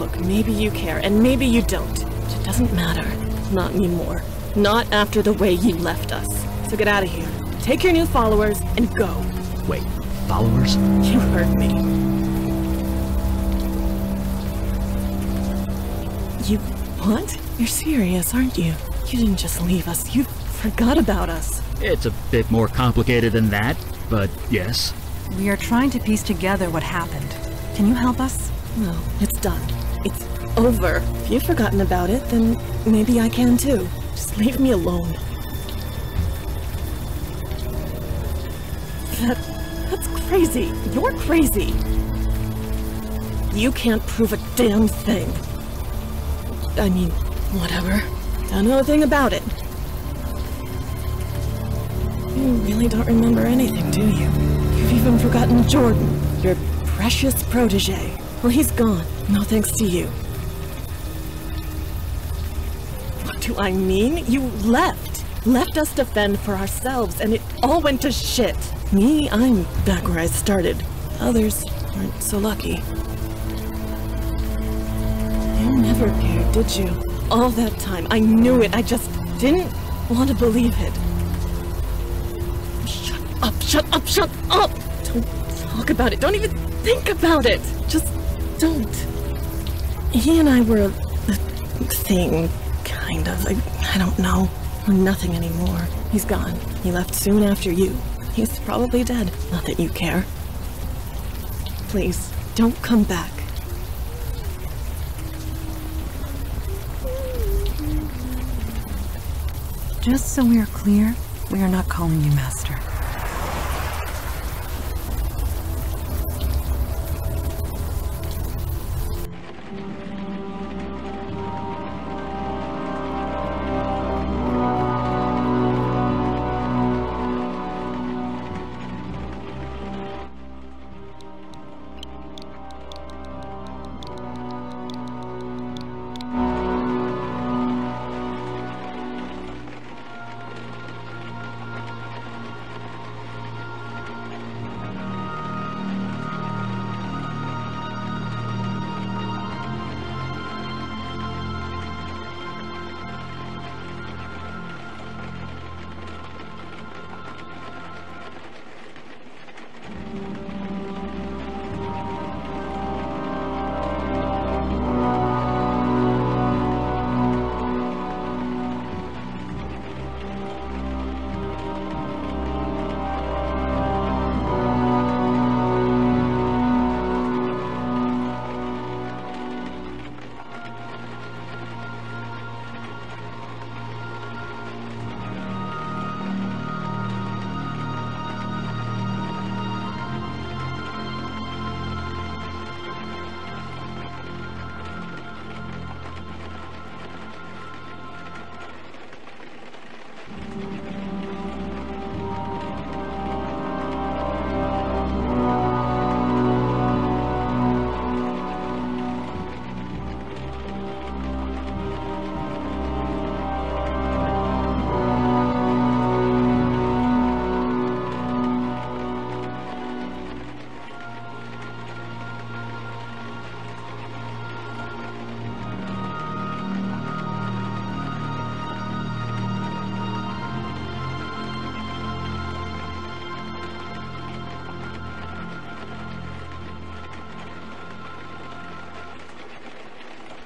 Look, maybe you care, and maybe you don't. It doesn't matter. Not anymore. Not after the way you left us. So get out of here. Take your new followers, and go. Wait, followers? You heard me. You... what? You're serious, aren't you? You didn't just leave us. You forgot about us. It's a bit more complicated than that, but yes. We are trying to piece together what happened. Can you help us? No, it's done. It's over. If you've forgotten about it, then maybe I can too. Just leave me alone. That, that's crazy. You're crazy. You can't prove a damn thing. I mean, whatever. Don't know a thing about it. You really don't remember anything, do you? You've even forgotten Jordan, your precious protege. Well, he's gone. No thanks to you. What do I mean? You left. Left us to fend for ourselves, and it all went to shit. Me, I'm back where I started. Others aren't so lucky. You never cared, did you? All that time, I knew it. I just didn't want to believe it. Shut up, shut up, shut up! Don't talk about it. Don't even think about it. Just... don't. He and I were a, a thing, kind of. I, I don't know. We're nothing anymore. He's gone. He left soon after you. He's probably dead. Not that you care. Please, don't come back. Just so we are clear, we are not calling you Master.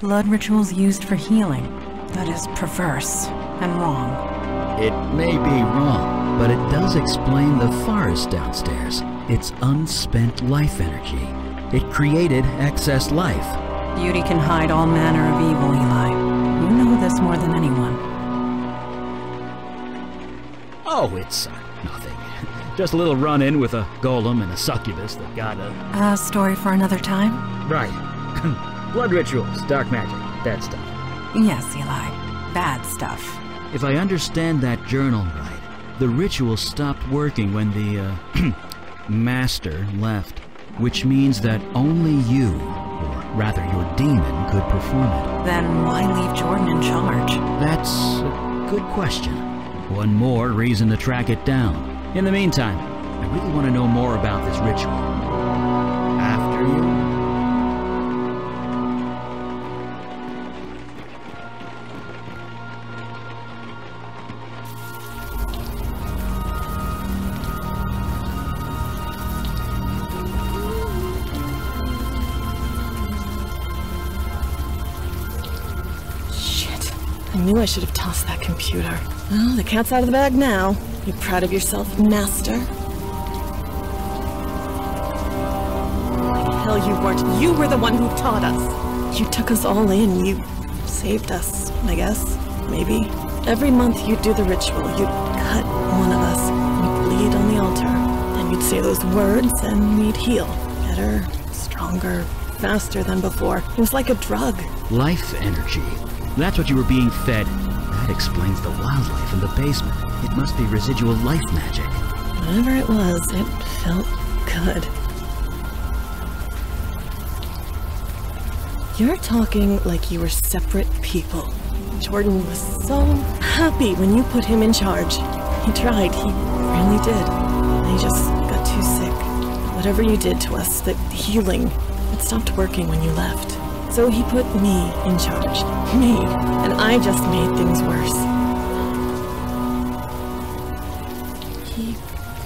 Blood rituals used for healing. That is perverse and wrong. It may be wrong, but it does explain the forest downstairs. It's unspent life energy. It created excess life. Beauty can hide all manner of evil, Eli. You know this more than anyone. Oh, it's uh, nothing. Just a little run-in with a golem and a succubus that got a... A story for another time? Right. Blood rituals, dark magic, bad stuff. Yes, Eli. Bad stuff. If I understand that journal right, the ritual stopped working when the, uh, master left. Which means that only you, or rather your demon, could perform it. Then why leave Jordan in charge? That's a good question. One more reason to track it down. In the meantime, I really want to know more about this ritual. After you... knew I should have tossed that computer. Well, the cat's out of the bag now. You proud of yourself, master? Hell, you weren't. You were the one who taught us. You took us all in. You saved us, I guess. Maybe. Every month you'd do the ritual. You'd cut one of us. You'd bleed on the altar. Then you'd say those words, and we'd heal. Better, stronger, faster than before. It was like a drug. Life energy. That's what you were being fed. That explains the wildlife in the basement. It must be residual life magic. Whatever it was, it felt good. You're talking like you were separate people. Jordan was so happy when you put him in charge. He tried, he really did. He just got too sick. Whatever you did to us, the healing, it stopped working when you left. So he put me in charge. Me. And I just made things worse. He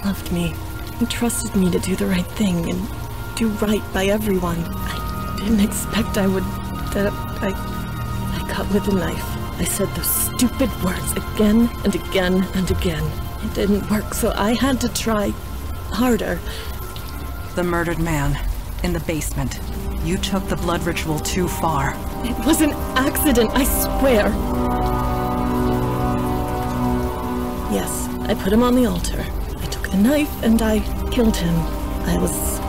loved me. He trusted me to do the right thing and do right by everyone. I didn't expect I would... that I... I cut with a knife. I said those stupid words again and again and again. It didn't work, so I had to try harder. The murdered man in the basement. You took the blood ritual too far. It was an accident, I swear. Yes, I put him on the altar. I took the knife and I killed him. I was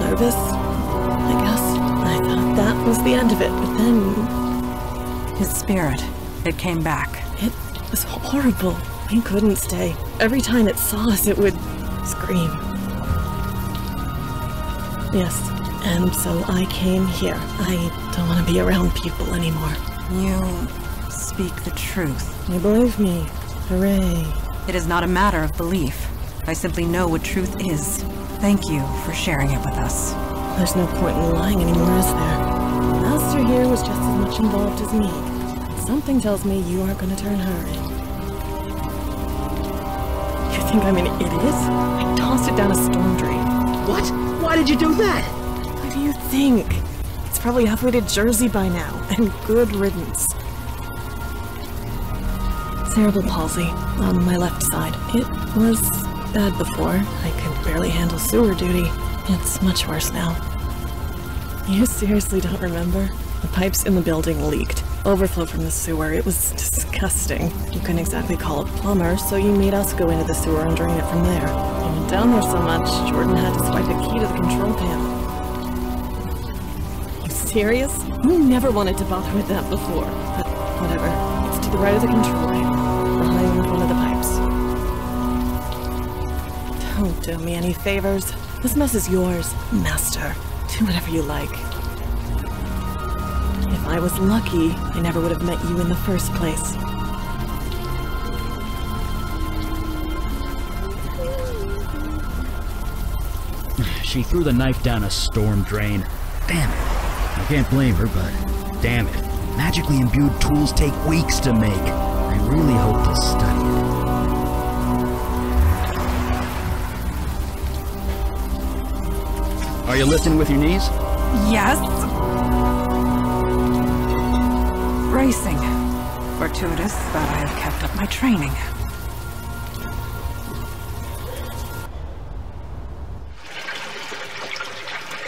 nervous, I guess. I thought that was the end of it, but then... his spirit, it came back. It was horrible. He couldn't stay. Every time it saw us, it would scream. Yes. And so I came here. I don't want to be around people anymore. You speak the truth. You believe me. Hooray. It is not a matter of belief. I simply know what truth is. Thank you for sharing it with us. There's no point in lying anymore, is there? Astor here was just as much involved as me. Something tells me you aren't going to turn her in. You think I'm an idiot? I tossed it down a storm drain. What? Why did you do that? What do you think? It's probably halfway to Jersey by now, and good riddance. Cerebral palsy on my left side. It was bad before. I could barely handle sewer duty. It's much worse now. You seriously don't remember? The pipes in the building leaked. Overflow from the sewer. It was disgusting. You couldn't exactly call a plumber, so you made us go into the sewer and drain it from there. You went down there so much, Jordan had to swipe a key to the control panel. Serious? You never wanted to bother with that before. But whatever. It's to the right of the control panel, behind one of the pipes. Don't do me any favors. This mess is yours, master. Do whatever you like. If I was lucky, I never would have met you in the first place. She threw the knife down a storm drain. Damn it. I can't blame her, but damn it. Magically imbued tools take weeks to make. I really hope to study it. Are you listening with your knees? Yes. Bracing. Fortuitous, but I have kept up my training.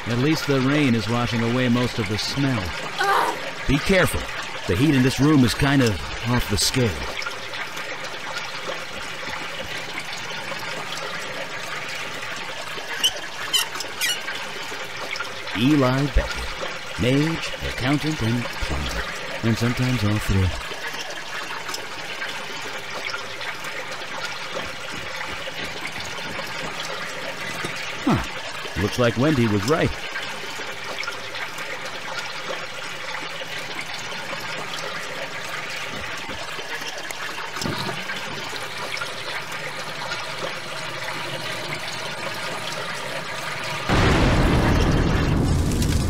At least the rain is washing away most of the smell. Uh, Be careful. The heat in this room is kind of off the scale. Eli Beckett. Mage, accountant, and plumber. And sometimes all three. Huh. Looks like Wendy was right.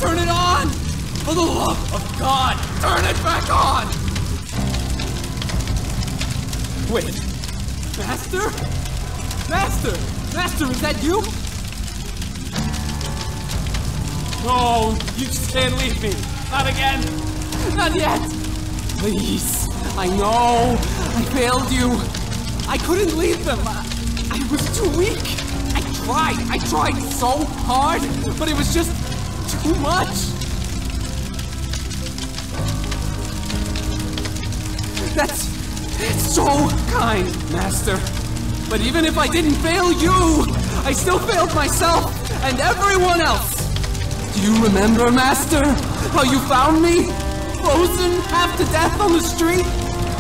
Turn it on! For the love of God, turn it back on! Wait. Master? Master! Master, is that you? Oh, you just can't leave me. Not again. Not yet. Please. I know. I failed you. I couldn't leave them. I, I was too weak. I tried. I tried so hard, but it was just too much. That's, that's so kind, Master. But even if I didn't fail you, I still failed myself and everyone else. Do you remember, Master, how you found me? Frozen half to death on the street?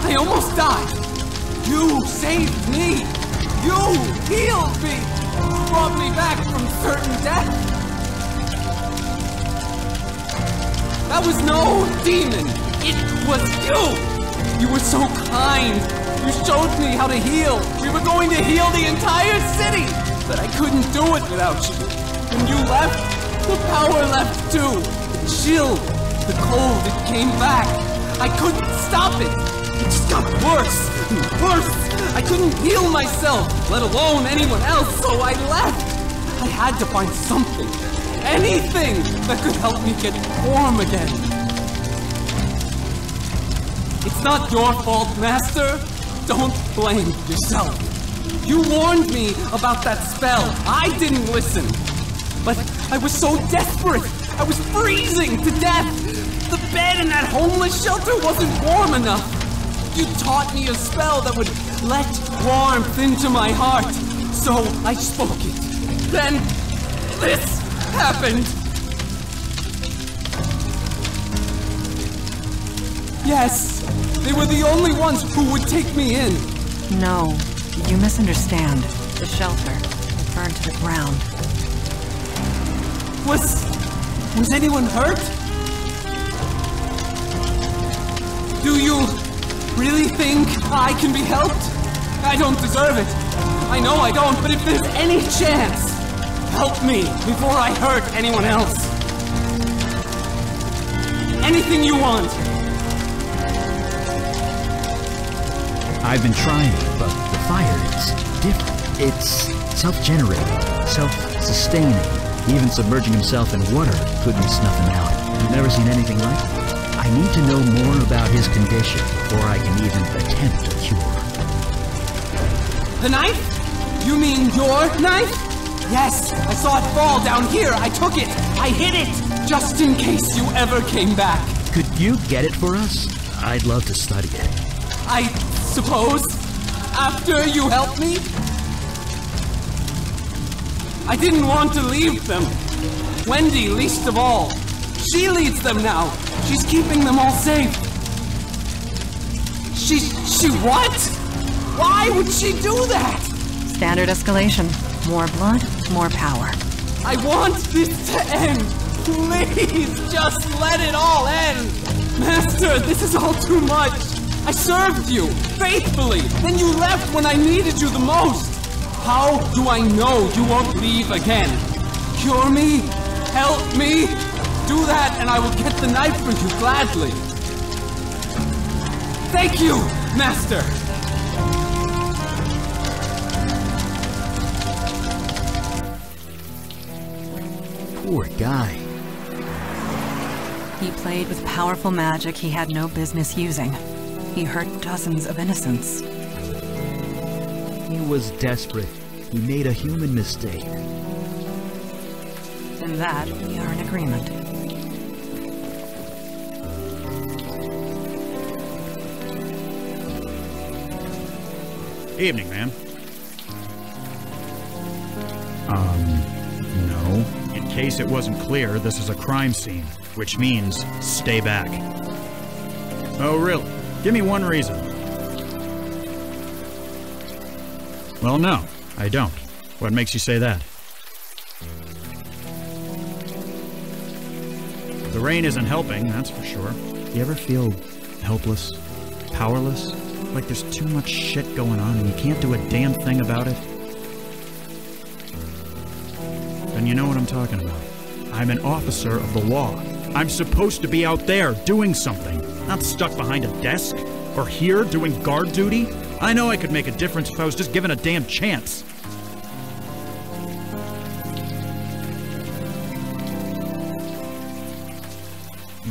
I almost died. You saved me. You healed me. Brought me back from certain death. That was no demon. It was you. You were so kind! You showed me how to heal! We were going to heal the entire city! But I couldn't do it without you! When you left, the power left too! The chill, the cold, it came back! I couldn't stop it! It just got worse and worse! I couldn't heal myself, let alone anyone else, so I left! I had to find something, anything, that could help me get warm again! It's not your fault, Master. Don't blame yourself. You warned me about that spell. I didn't listen. But I was so desperate. I was freezing to death. The bed in that homeless shelter wasn't warm enough. You taught me a spell that would let warmth into my heart. So I spoke it. Then this happened. Yes. They were the only ones who would take me in. No, you misunderstand. The shelter, it burned to the ground. Was... was anyone hurt? Do you really think I can be helped? I don't deserve it. I know I don't, but if there's any chance, help me before I hurt anyone else. Anything you want. I've been trying, but the fire is different. It's self-generating, self-sustaining. Even submerging himself in water couldn't snuff him out. I've never seen anything like it. I need to know more about his condition before I can even attempt a cure. The knife? You mean your knife? Yes, I saw it fall down here. I took it. I hid it, just in case you ever came back. Could you get it for us? I'd love to study it. I... suppose, after you helped me? I didn't want to leave them. Wendy, least of all. She leads them now. She's keeping them all safe. She... she what? Why would she do that? Standard escalation. More blood, more power. I want this to end. Please, just let it all end. Master, this is all too much. I served you, faithfully, then you left when I needed you the most! How do I know you won't leave again? Cure me? Help me? Do that and I will get the knife for you gladly! Thank you, Master! Poor guy. He played with powerful magic he had no business using. He hurt dozens of innocents. He was desperate. He made a human mistake. In that, we are in agreement. Evening, ma'am. Um, no. In case it wasn't clear, this is a crime scene, which means stay back. Oh, really? Give me one reason. Well, no, I don't. What makes you say that? The rain isn't helping, that's for sure. You ever feel helpless? Powerless? Like there's too much shit going on and you can't do a damn thing about it? Then you know what I'm talking about. I'm an officer of the law. I'm supposed to be out there doing something. Not stuck behind a desk, or here doing guard duty. I know I could make a difference if I was just given a damn chance.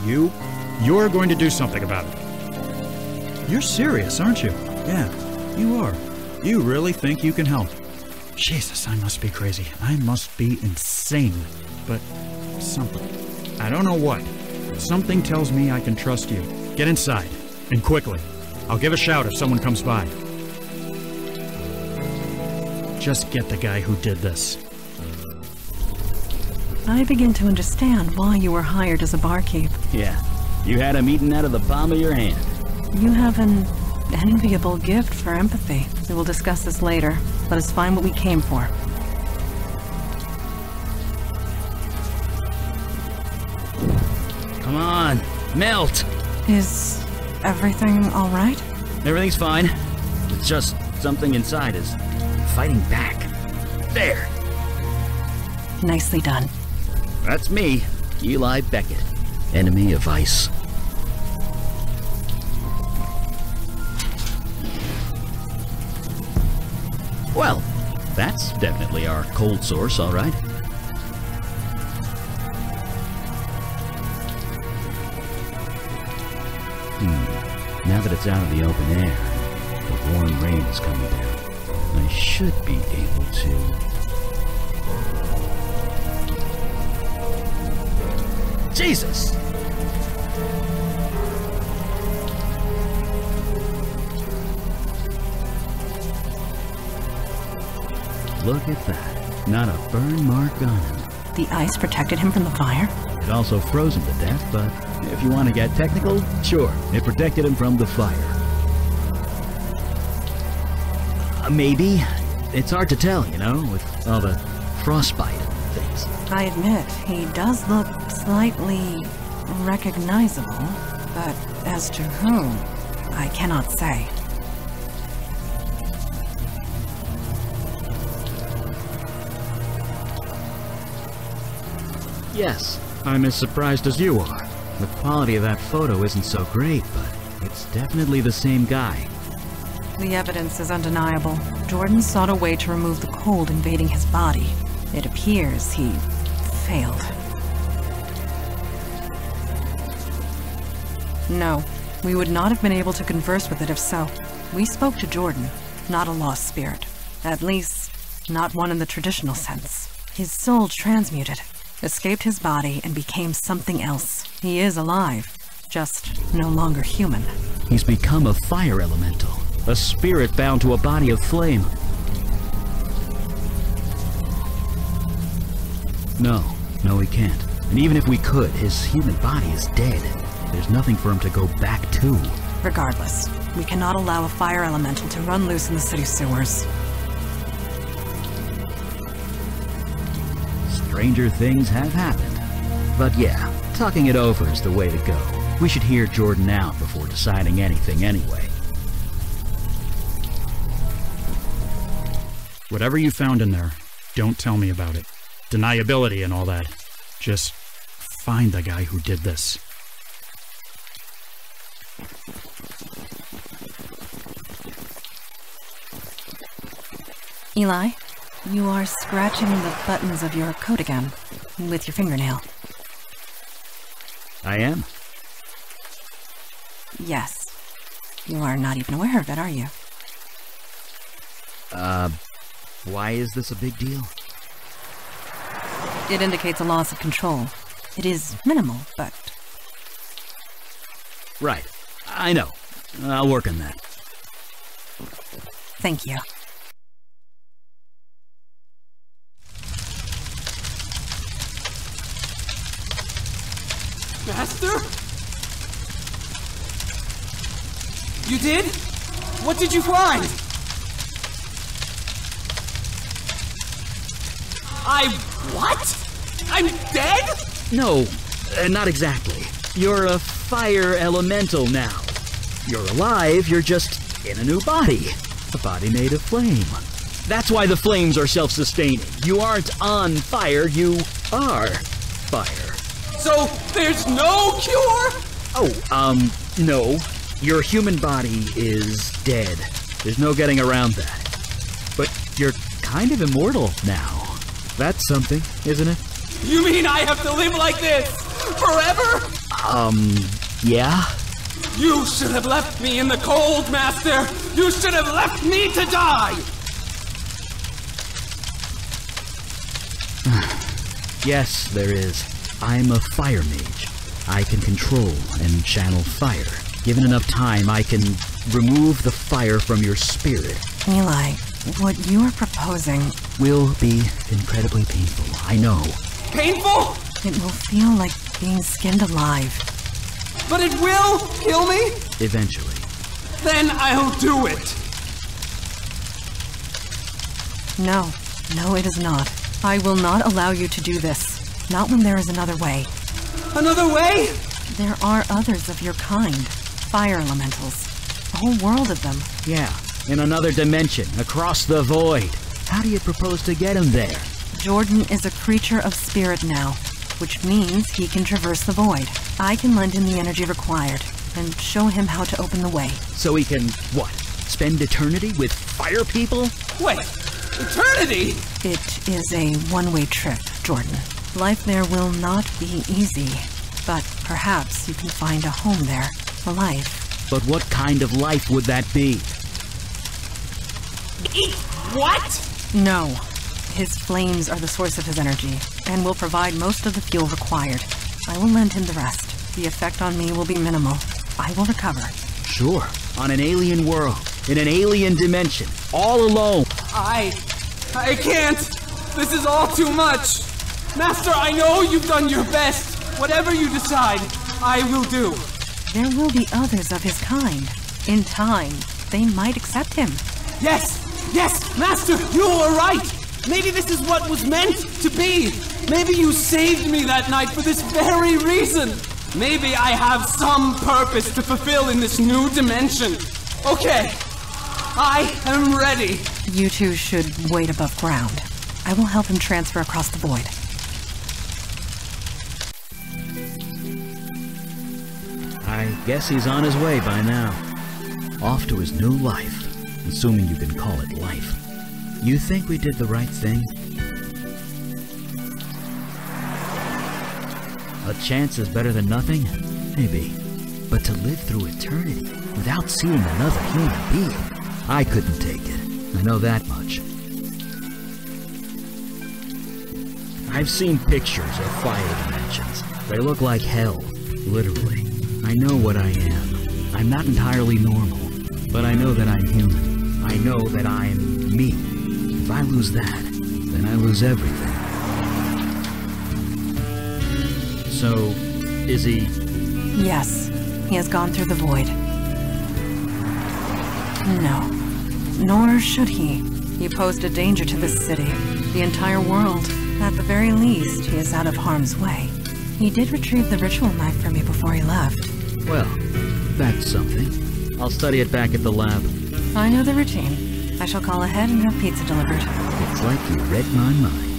You? You're going to do something about it. You're serious, aren't you? Yeah, you are. You really think you can help? Jesus, I must be crazy. I must be insane. But something, I don't know what, something tells me I can trust you. Get inside, and quickly. I'll give a shout if someone comes by. Just get the guy who did this. I begin to understand why you were hired as a barkeep. Yeah, you had him eaten out of the palm of your hand. You have an enviable gift for empathy. We will discuss this later. Let us find what we came for. Come on, melt! Is everything all right? Everything's fine. It's just something inside is fighting back. There! Nicely done. That's me, Eli Beckett, enemy of ice. Well, that's definitely our cold source, all right. Hmm. Now that it's out of the open air, the warm rain is coming down. I should be able to... Jesus! Look at that. Not a burn mark on him. The ice protected him from the fire? It also froze him to death, but if you want to get technical, sure. It protected him from the fire. Uh, maybe. It's hard to tell, you know, with all the frostbite things. I admit, he does look slightly recognizable, but as to whom, I cannot say. Yes, I'm as surprised as you are. The quality of that photo isn't so great, but it's definitely the same guy. The evidence is undeniable. Jordan sought a way to remove the cold invading his body. It appears he failed. No, we would not have been able to converse with it if so. We spoke to Jordan, not a lost spirit. At least, not one in the traditional sense. His soul transmuted. Escaped his body and became something else. He is alive, just no longer human. He's become a fire elemental, a spirit bound to a body of flame. No, no he can't. And even if we could, his human body is dead. There's nothing for him to go back to. Regardless, we cannot allow a fire elemental to run loose in the city sewers. Stranger things have happened. But yeah, talking it over is the way to go. We should hear Jordan out before deciding anything anyway. Whatever you found in there, don't tell me about it. Deniability and all that. Just find the guy who did this. Eli? You are scratching the buttons of your coat again, with your fingernail. I am? Yes. You are not even aware of it, are you? Uh, why is this a big deal? It indicates a loss of control. It is minimal, but... Right. I know. I'll work on that. Thank you. Master? You did? What did you find? I... what? I'm dead? No, uh, not exactly. You're a fire elemental now. You're alive, you're just in a new body. A body made of flame. That's why the flames are self-sustaining. You aren't on fire, you are fire. So, there's no cure? Oh, um, no. Your human body is dead. There's no getting around that. But you're kind of immortal now. That's something, isn't it? You mean I have to live like this? Forever? Um, yeah. You should have left me in the cold, Master! You should have left me to die! Yes, there is. I'm a fire mage. I can control and channel fire. Given enough time, I can remove the fire from your spirit. Eli, what you are proposing will be incredibly painful, I know. Painful? It will feel like being skinned alive. But it will kill me? Eventually. Then I'll do it! No. No, it is not. I will not allow you to do this. Not when there is another way. Another way? There are others of your kind. Fire elementals. A whole world of them. Yeah. In another dimension. Across the void. How do you propose to get him there? Jordan is a creature of spirit now, which means he can traverse the void. I can lend him the energy required, and show him how to open the way. So he can, what, spend eternity with fire people? Wait, eternity? It is a one-way trip, Jordan. Life there will not be easy, but perhaps you can find a home there, a life. But what kind of life would that be? Eat what? No. His flames are the source of his energy, and will provide most of the fuel required. I will lend him the rest. The effect on me will be minimal. I will recover. Sure. On an alien world. In an alien dimension. All alone. I... I can't. This is all too much. Master, I know you've done your best. Whatever you decide, I will do. There will be others of his kind. In time, they might accept him. Yes! Yes! Master, you are right! Maybe this is what was meant to be! Maybe you saved me that night for this very reason! Maybe I have some purpose to fulfill in this new dimension! Okay, I am ready! You two should wait above ground. I will help him transfer across the void. I guess he's on his way by now. Off to his new life, assuming you can call it life. You think we did the right thing? A chance is better than nothing? Maybe. But to live through eternity without seeing another human being, I couldn't take it. I know that much. I've seen pictures of fire dimensions. They look like hell, literally. I know what I am. I'm not entirely normal, but I know that I'm human. I know that I'm me. If I lose that, then I lose everything. So, is he... Yes. He has gone through the void. No. Nor should he. He posed a danger to this city, the entire world. At the very least, he is out of harm's way. He did retrieve the ritual knife for me before he left. Well, that's something. I'll study it back at the lab. I know the routine. I shall call ahead and have pizza delivered. It's like you read my mind.